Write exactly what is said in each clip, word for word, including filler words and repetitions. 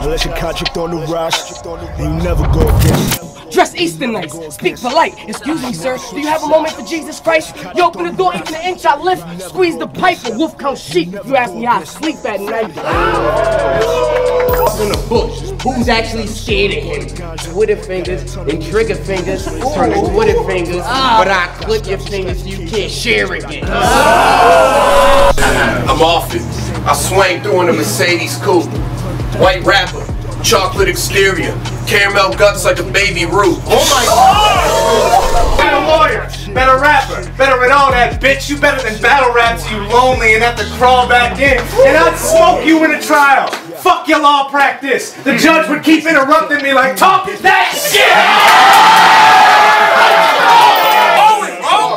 unless your contract on the rush, you never go again. Dress Eastern nice, speak polite. Excuse me, sir, do you have a moment for Jesus Christ? You open the door, even an inch I lift, squeeze the pipe, and wolf comes sheep. You ask me how I sleep at night. In the bush, who's actually scared of him? Twitter fingers and trigger fingers turn to Twitter fingers, but I clip your fingers so you can't share again. I'm off it. I swang through in a Mercedes coupe. White rapper, chocolate exterior, caramel guts like a baby root. Oh my God! Better lawyer, better rapper, better at all that, bitch. You better than battle raps, you lonely and have to crawl back in. And I'd smoke you in a trial. Fuck your law practice. The judge would keep interrupting me like, talk that shit! Oh, oh,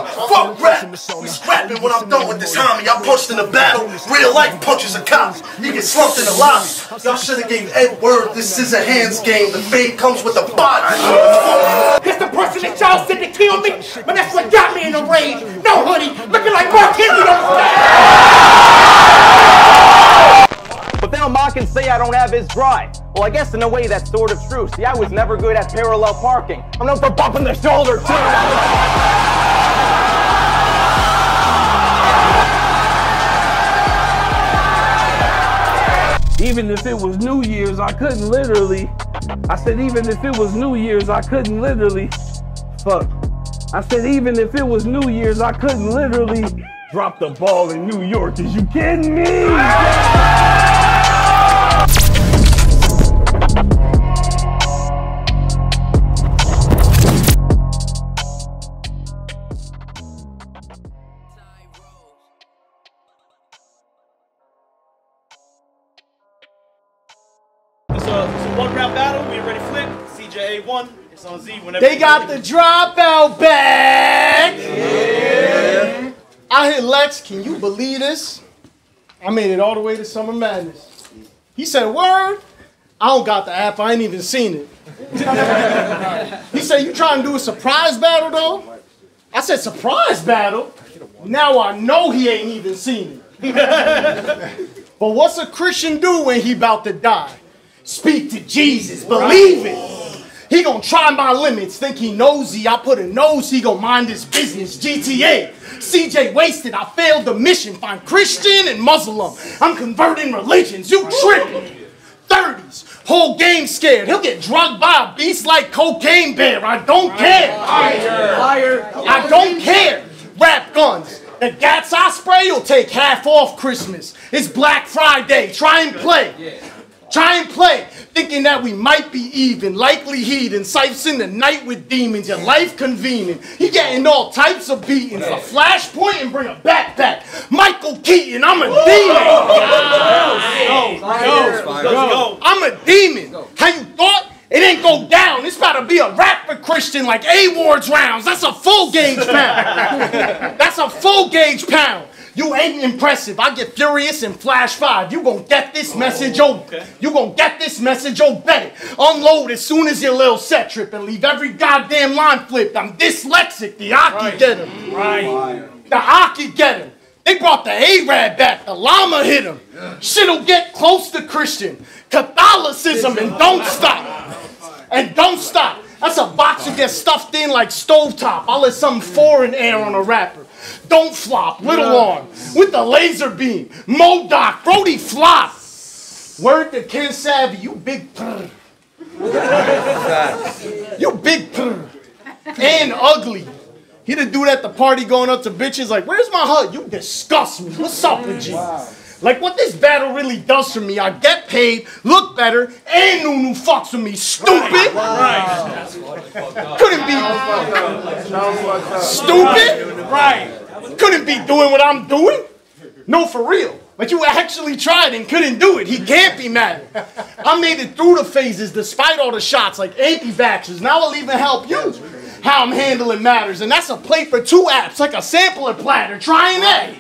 fuck rap. We scrapping when I'm done with this homie. I'm punched in a battle. Real life punches a cop. You get slumped in the lobby. Y'all shoulda gave Ed word. This is a hands game. The fade comes with a body. It's the person that y'all said to kill me, but that's what got me in a rage. No hoodie, looking like Mark Henry on the stage. But now Ma can say I don't have his drive. Well, I guess in a way that's sort of true. See, I was never good at parallel parking. I'm known for bumping the shoulder, too. Even if it was New Year's, I couldn't literally. I said, even if it was New Year's, I couldn't literally. Fuck. I said, even if it was New Year's, I couldn't literally drop the ball in New York. Is you kidding me? They got the dropout back! Yeah. I hit Lex, can you believe this? I made it all the way to Summer Madness. He said, word? I don't got the app, I ain't even seen it. He said, you trying to do a surprise battle though? I said, surprise battle? Now I know he ain't even seen it. But what's a Christian do when he about to die? Speak to Jesus, believe it. He gonna try my limits, think he nosy, I put a nose, he gon' mind his business, G T A. C J wasted, I failed the mission, find Christian and Muslim. I'm converting religions, you trippin'. thirties, whole game scared, he'll get drugged by a beast like Cocaine Bear, I don't care. I don't care. Rap guns, the gats I spray will take half off Christmas. It's Black Friday, try and play. Try and play, thinking that we might be even. Likely heathen, sipes in the night with demons. Your life convenient. He getting all types of beatings. A flashpoint and bring a backpack. Michael Keaton, I'm a demon. Go, go, go. I'm a demon. How you thought? It ain't go down. It's about to be a rap for Christian like A Ward's rounds. That's a full gauge pound. That's a full gauge pound. You ain't impressive. I get furious and flash five. You gon' get this message, oh, okay. You gon' get this message, oh, bet it. Unload as soon as your little set trip and leave every goddamn line flipped. I'm dyslexic. The Aki right. Get him. Right. The Aki get him. They brought the A-Rad back. The llama hit him. Yeah. Shit'll get close to Christian. Catholicism and don't stop. And don't stop. That's a box you get stuffed in like stovetop. I'll let something foreign air on a rapper. Don't flop, little arm, with the laser beam, MODOK, Brody flop. Word to Ken Savvy, you big prr. You big prr. And ugly. He the dude at the party going up to bitches like, where's my hug? You disgust me, what's up with you? Like what this battle really does for me, I get paid, look better, and Nunu fucks with me, stupid! Right. Couldn't be stupid! Right. Couldn't be doing what I'm doing? No, for real. But you actually tried and couldn't do it. He can't be mad. I made it through the phases despite all the shots like anti-vaxxers. Now I'll even help you. How I'm handling matters. And that's a plate for two apps, like a sampler platter. Trying that.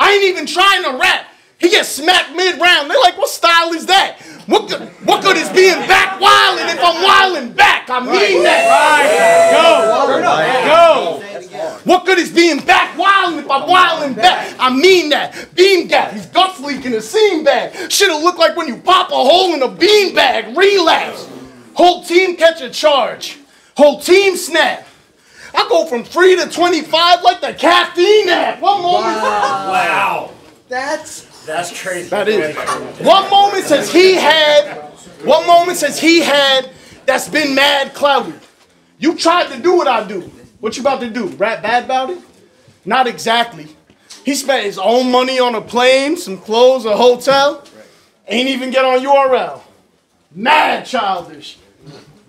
I ain't even trying to rap. He gets smacked mid-round. They're like, what style is that? What good, what good is being back wildin' if I'm wildin' back? I mean that. Right. Go. Go. What good is being back wildin' if I'm wildin' back? I mean that. Beam gap. He's gutfully leak in a seam bag. Shit'll look like when you pop a hole in a bean bag. Relapse. Whole team catch a charge. Whole team snap. I go from three to twenty-five like the caffeine app. One moment. Wow. wow. That's that's crazy. That is. One moment says he had. One moment says he had. That's been mad cloudy. You tried to do what I do. What you about to do? Rap bad about it? Not exactly. He spent his own money on a plane, some clothes, a hotel. Ain't even get on U R L. Mad childish.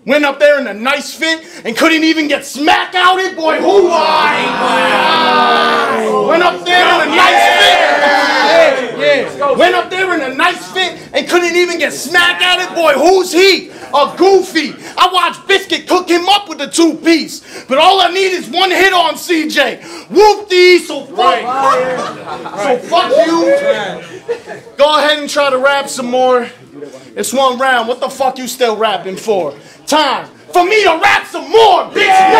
Went up there in a nice fit and couldn't even get smack outed, boy. Who I? Oh, went up there in a nice yeah. fit. Yeah, yeah. Go, Went up there in a nice fit and couldn't even get smack outed, boy. Who's he? A goofy. I watched Biscuit cook him up with the two-piece. But all I need is one hit on C J. Whoop these, so fuck. Right. So fuck you. Go ahead and try to rap some more. It's one round. What the fuck you still rapping for? Time for me to rap some more, bitch. Yeah.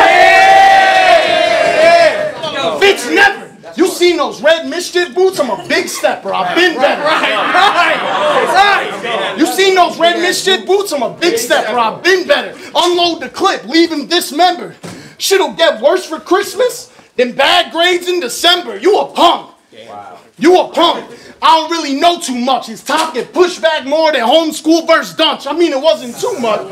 Never. Yeah. No. Bitch, never. You seen those red mischief boots? I'm a big stepper. I've been better. Right, right, right. You seen those red mischief boots? I'm a big stepper. I've been better. Unload the clip. Leave him dismembered. Shit'll get worse for Christmas than bad grades in December. You a punk. You a punk. I don't really know too much. His top get pushed back more than homeschool versus dunch. I mean, it wasn't too much.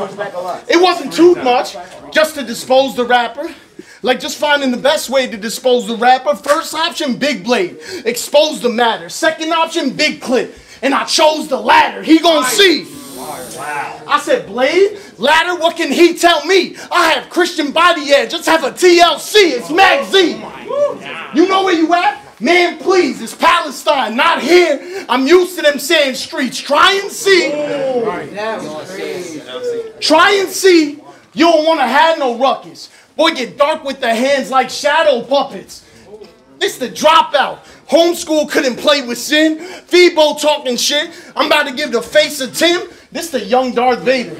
It wasn't too much just to dispose the rapper. Like just finding the best way to dispose the rapper. First option, big blade. Expose the matter. Second option, big clip. And I chose the latter. He gonna see. Wow. I said, blade, ladder, what can he tell me? I have Christian body edge. Just have a T L C. It's Mac Z. You know where you at? Man, please, it's Palestine, not here. I'm used to them saying streets. Try and see. Try and see. You don't want to have no ruckus. Boy, get dark with their hands like shadow puppets. This the dropout. Homeschool couldn't play with sin. Feebo talking shit. I'm about to give the face of Tim. This the young Darth Vader.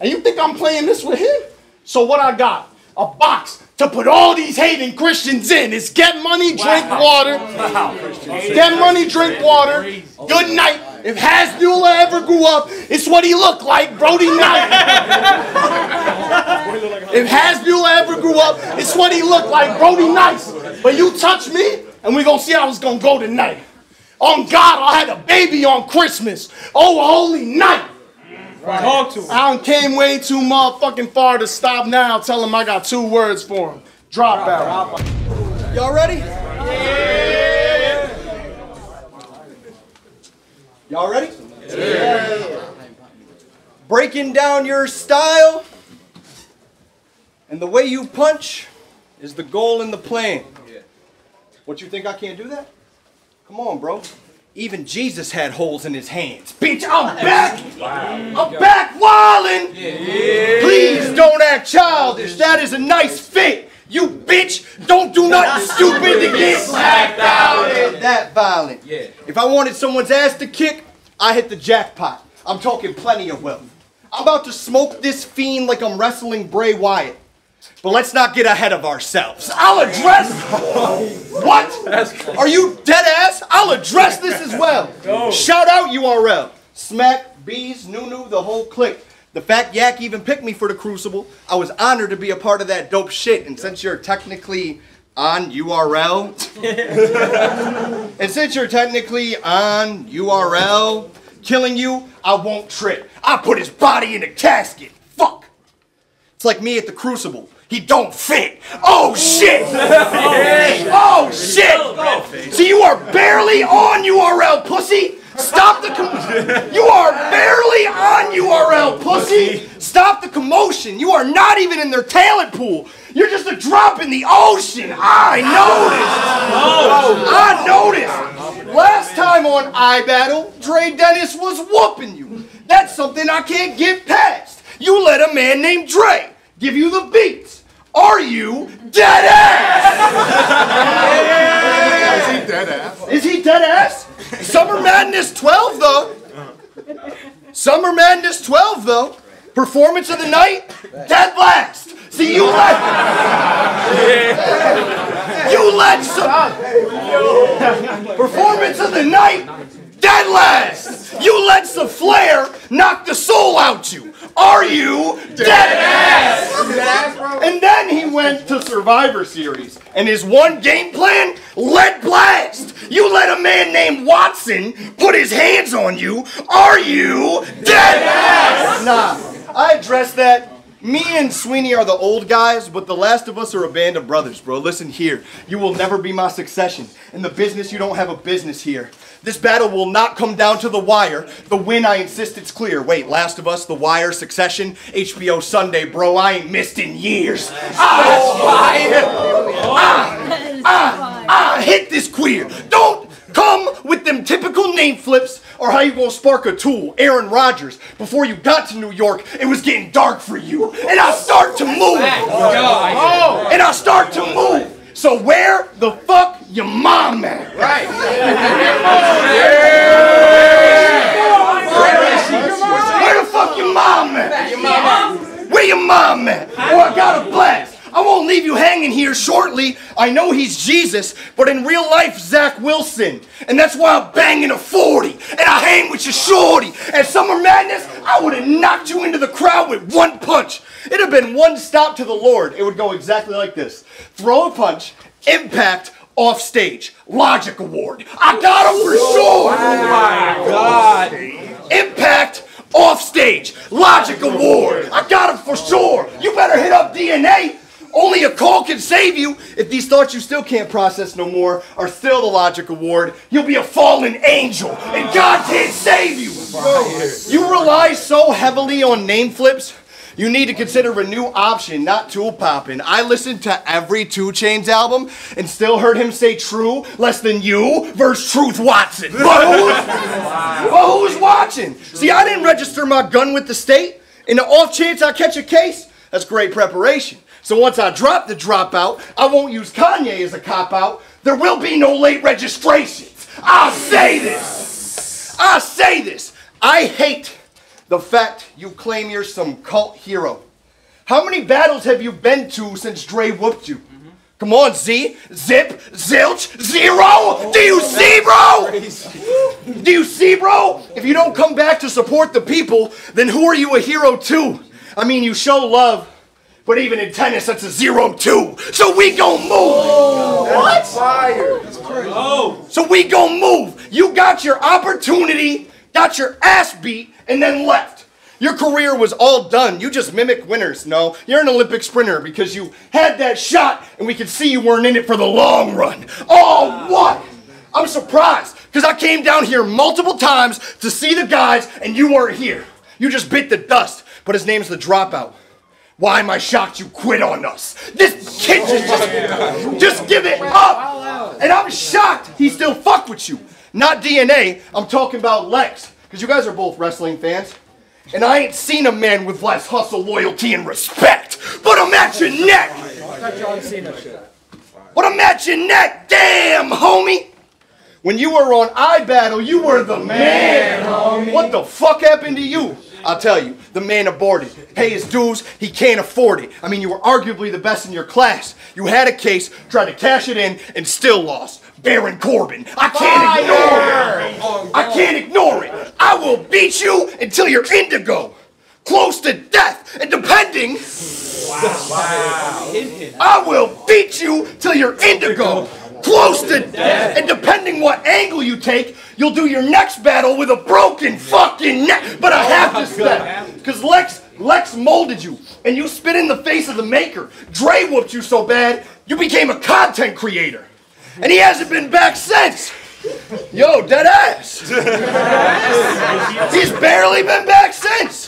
And you think I'm playing this with him? So what I got? A box to put all these hating Christians in. It's get money, drink wow. water. Wow. Get money, drink water. Good night. If Hasdula ever grew up, it's what he looked like, Brody Nice. If Hasdula ever grew up, it's what he looked like, Brody Nice. But you touch me, and we're going to see how it's going to go tonight. On God, I had a baby on Christmas. Oh, holy night. Talk to him. I came way too motherfucking far to stop now. Tell him I got two words for him. Drop out. Y'all ready? Yeah. Y'all ready? Yeah. Breaking down your style and the way you punch is the goal in the plan. What, you think I can't do that? Come on, bro. Even Jesus had holes in his hands. Bitch, I'm back! Wow. I'm back wildin'! Yeah. Please don't act childish. That is a nice fit. You bitch, don't do nothing stupid to get slacked out. That violent. Yeah. If I wanted someone's ass to kick, I hit the jackpot. I'm talking plenty of wealth. I'm about to smoke this fiend like I'm wrestling Bray Wyatt. But let's not get ahead of ourselves. I'll address... What? Are you dead ass? I'll address this as well. Go. Shout out U R L. Smack, Bees, Nunu, the whole clique. The fact Yak even picked me for the Crucible, I was honored to be a part of that dope shit. And since you're technically on U R L... and since you're technically on U R L, killing you, I won't trip. I put his body in a casket. Fuck. It's like me at the Crucible. He don't fit. Oh shit! Oh shit! So you are barely on U R L, pussy. Stop the commotion. You are barely on U R L, pussy. Stop the commotion. You are not even in their talent pool. You're just a drop in the ocean. I noticed. I noticed. Last time on iBattle, Dre Dennis was whooping you. That's something I can't get past. You let a man named Dre give you the beats. Are you dead ass? Is he dead ass? Is he dead ass? Summer Madness twelve though. Summer Madness twelve though. Performance of the night, dead last. See, you let you let some performance of the night. Dead last! You let the flare knock the soul out you. Are you dead, dead ass? ass? And then he went to Survivor Series, and his one game plan, let blast. You let a man named Watson put his hands on you. Are you dead, dead ass? Nah, I addressed that. Me and Sweeney are the old guys, but the last of us are a band of brothers, bro. Listen here, you will never be my succession. In the business, you don't have a business here. This battle will not come down to the wire. The win, I insist, it's clear. Wait, Last of Us, The Wire, Succession, H B O Sunday, bro, I ain't missed in years. Ah, ah, ah, hit this queer. Don't come with them typical name flips. Or how you gonna spark a tool, Aaron Rodgers. Before you got to New York, it was getting dark for you. And I start to move. Oh, and I start to move. So where the fuck your mom at? Right. Where is she? Where the fuck your mom at? Where your mom at? Oh, I got a blast. I won't leave you hanging here shortly. I know he's Jesus, but in real life, Zach Wilson. And that's why I'm banging a forty, and I hang with your shorty. At Summer Madness, I would have knocked you into the crowd with one punch. It'd have been one stop to the Lord. It would go exactly like this. Throw a punch, impact, off stage. Logic award. I got him for sure. Oh my God. Impact. Off stage. Logic award. I got him for sure. You better hit up D N A. Only a call can save you. If these thoughts you still can't process no more are still the Logic Award, you'll be a fallen angel, and God can't save you. You rely so heavily on name flips, you need to consider a new option, not tool popping. I listened to every two Chainz album and still heard him say true, less than you, versus Truth Watson. But who's, but who's watching? See, I didn't register my gun with the state. In the off chance I catch a case, that's great preparation. So once I drop the dropout, I won't use Kanye as a cop-out. There will be no late registrations. I'll say this. I'll say this. I hate the fact you claim you're some cult hero. How many battles have you been to since Dre whooped you? Mm-hmm. Come on, Z. Zip. Zilch. Zero. Oh, do you see, bro? Do you see, bro? If you don't come back to support the people, then who are you a hero to? I mean, you show love. But even in tennis, that's a zero two. So we gon' move. Oh, what? Fire. That's crazy. Oh. So we gon' move. You got your opportunity, got your ass beat, and then left. Your career was all done. You just mimic winners. No, you're an Olympic sprinter because you had that shot, and we could see you weren't in it for the long run. Oh, what? I'm surprised because I came down here multiple times to see the guys, and you weren't here. You just bit the dust. But his name's the Dropout. Why am I shocked you quit on us? This kid just, just, just give it up. And I'm shocked he still fucked with you. Not D N A, I'm talking about Lex. Because you guys are both wrestling fans. And I ain't seen a man with less hustle, loyalty, and respect. But I'm at your neck. But I'm at your neck, damn, homie. When you were on iBattle, you were the man, homie. What the fuck happened to you? I'll tell you, the man aborted. Pay his dues, he can't afford it. I mean, you were arguably the best in your class. You had a case, tried to cash it in, and still lost. Baron Corbin. I can't ignore it. I can't ignore it. I will beat you until you're indigo. Close to death, and depending, wow. I will beat you till you're indigo. Close to death, and depending what angle you take, you'll do your next battle with a broken fucking neck. But I have to step, because Lex, Lex molded you, and you spit in the face of the maker. Dre whooped you so bad, you became a content creator, and he hasn't been back since. Yo, dead ass. He's barely been back since.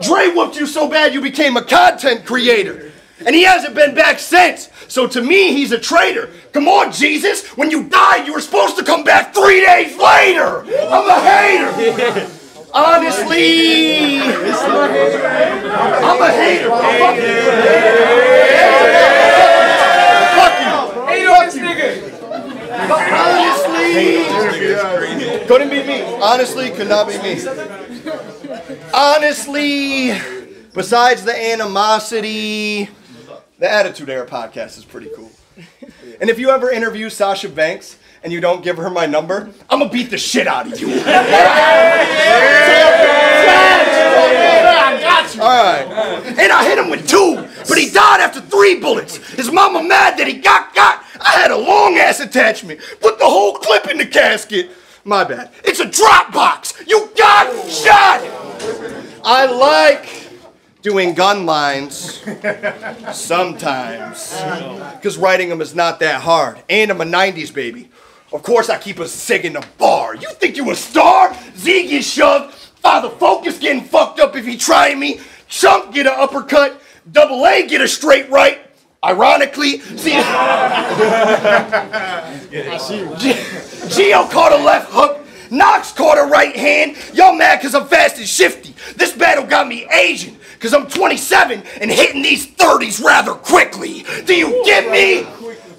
Dre whooped you so bad, you became a content creator. And he hasn't been back since. So to me, he's a traitor. Come on, Jesus. When you died, you were supposed to come back three days later. I'm a hater. Honestly, I'm a hater. Fuck you. Fuck you. Fuck you. But honestly, couldn't be me. Honestly, could not be me. Honestly, besides the animosity, the Attitude Era podcast is pretty cool. And if you ever interview Sasha Banks and you don't give her my number, I'm gonna beat the shit out of you. I got you. All right. And I hit him with two, but he died after three bullets. His mama mad that he got got. I had a long-ass attachment. Put the whole clip in the casket. My bad. It's a drop box. You got shot. I like doing gun lines sometimes, because writing them is not that hard, and I'm a nineties baby. Of course I keep a cig in the bar. You think you a star? Z gets shoved, Father Focus getting fucked up if he try me, Chump get an uppercut, Double A get a straight right, ironically, see, Gio caught a left hook, Knox caught a right hand, y'all mad cause I'm fast and shifty. This battle got me Asian, cause I'm twenty-seven and hitting these thirties rather quickly. Do you get me?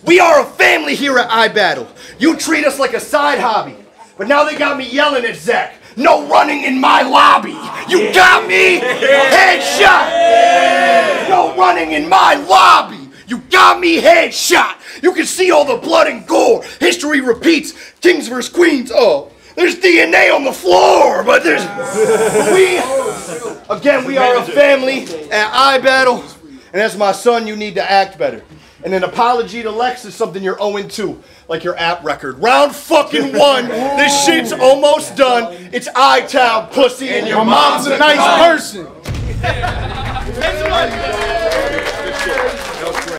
We are a family here at iBattle. You treat us like a side hobby, but now they got me yelling at Zach. No running in my lobby. You got me? Headshot. No running in my lobby. You got me? Headshot. You can see all the blood and gore. History repeats. Kings versus queens. Oh. There's D N A on the floor, but there's, we, again, we are a family at iBattle, and as my son, you need to act better. And an apology to Lex is something you're oh and two, like your app record. Round fucking one, this shit's almost done. It's iTown, pussy, and your mom's a nice person.